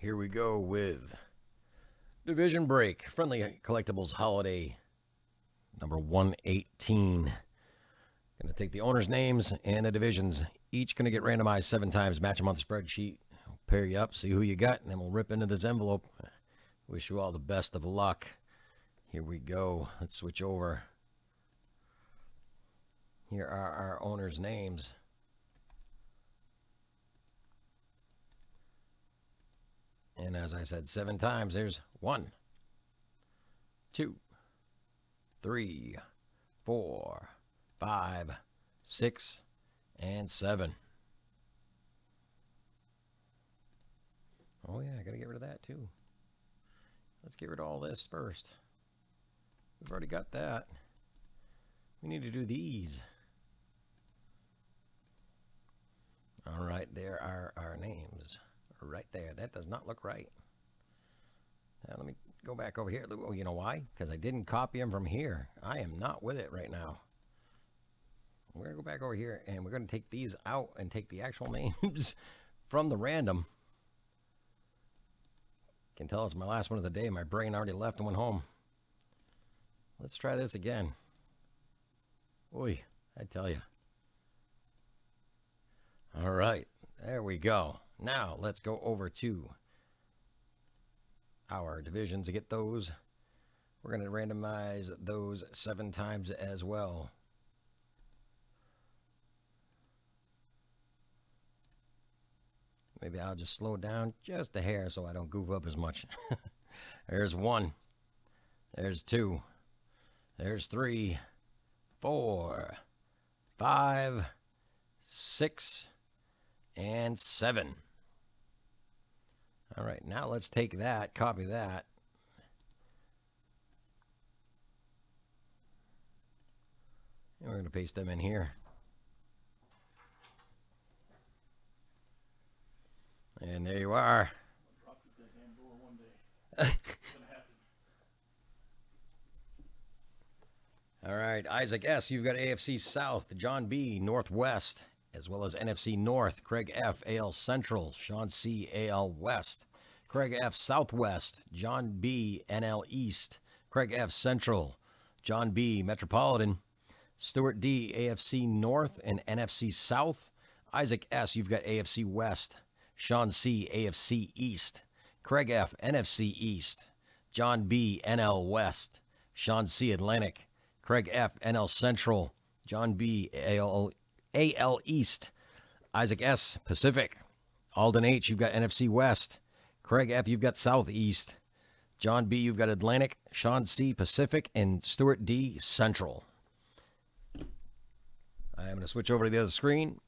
Here we go with Division Break, Friendly Collectibles Holiday, number 118. Going to take the owner's names and the divisions. Each going to get randomized 7 times. Match them on the spreadsheet. We'll pair you up, see who you got, and then we'll rip into this envelope. Wish you all the best of luck. Here we go. Let's switch over. Here are our owner's names. And as I said, 7 times. There's 1, 2, 3, 4, 5, 6, and 7. Oh yeah, I gotta get rid of that too. Let's get rid of all this first. We've already got that. We need to do these. All right, there are our names. Right there. That does not look right. Now, let me go back over here. Oh, you know why? Because I didn't copy them from here. I am not with it right now. We're going to go back over here, and we're going to take these out and take the actual names from the random. Can tell it's my last one of the day. My brain already left and went home. Let's try this again. Oy, I tell you. All right. There we go. Now, let's go over to our divisions to get those. We're going to randomize those 7 times as well. Maybe I'll just slow down just a hair so I don't goof up as much. There's 1. There's 2. There's 3, 4, 5, 6, and 7. All right, now let's take that, copy that. And we're going to paste them in here. And there you are. All right, Isaac S., you've got AFC South, John B., Northwest, as well as NFC North, Craig F., AL Central, Sean C., AL West, Craig F., Southwest, John B., NL East, Craig F., Central, John B., Metropolitan, Stuart D., AFC North and NFC South, Isaac S., you've got AFC West, Sean C., AFC East, Craig F., NFC East, John B., NL West, Sean C., Atlantic, Craig F., NL Central, John B., AL East, Isaac S., Pacific, Alden H., you've got NFC West, Craig F., you've got Southeast, John B., you've got Atlantic, Sean C., Pacific, and Stuart D., Central. I'm going to switch over to the other screen,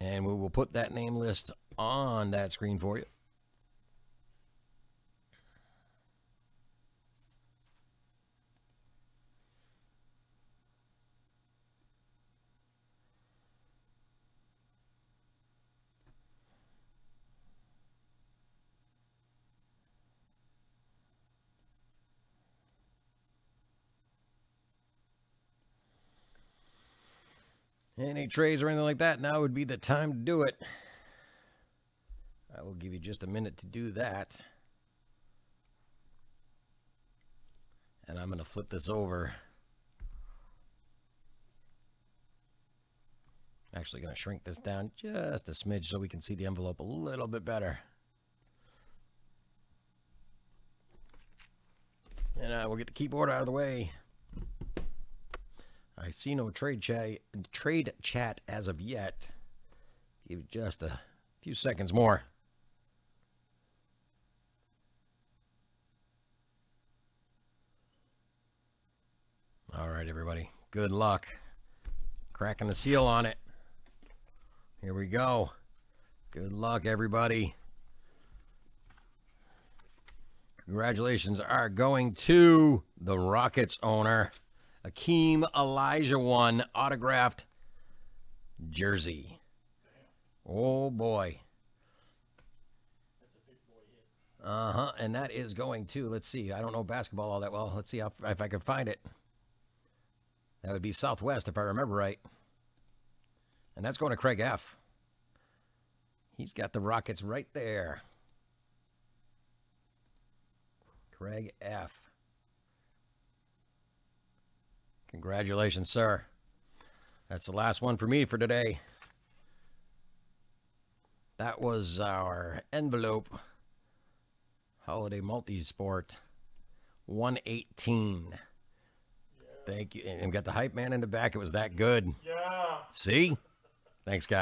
and we will put that name list on that screen for you. Any trades or anything like that, now would be the time to do it. I will give you just a minute to do that. And I'm going to flip this over. I'm actually going to shrink this down just a smidge so we can see the envelope a little bit better. And I will get the keyboard out of the way. I see no trade chat as of yet. Give just a few seconds more. All right, everybody. Good luck. Cracking the seal on it. Here we go. Good luck, everybody. Congratulations are going to the Rockets owner. Akeem Elijah won autographed jersey. Oh boy. That's a big boy hit. Uh-huh. And that is going to, let's see. I don't know basketball all that well. Let's see how, if I can find it. That would be Southwest if I remember right. And that's going to Craig F. He's got the Rockets right there. Craig F. Congratulations, sir. That's the last one for me for today. That was our envelope holiday multi-sport 118. Yeah. Thank you. And got the hype man in the back. It was that good. Yeah. See? Thanks, guys.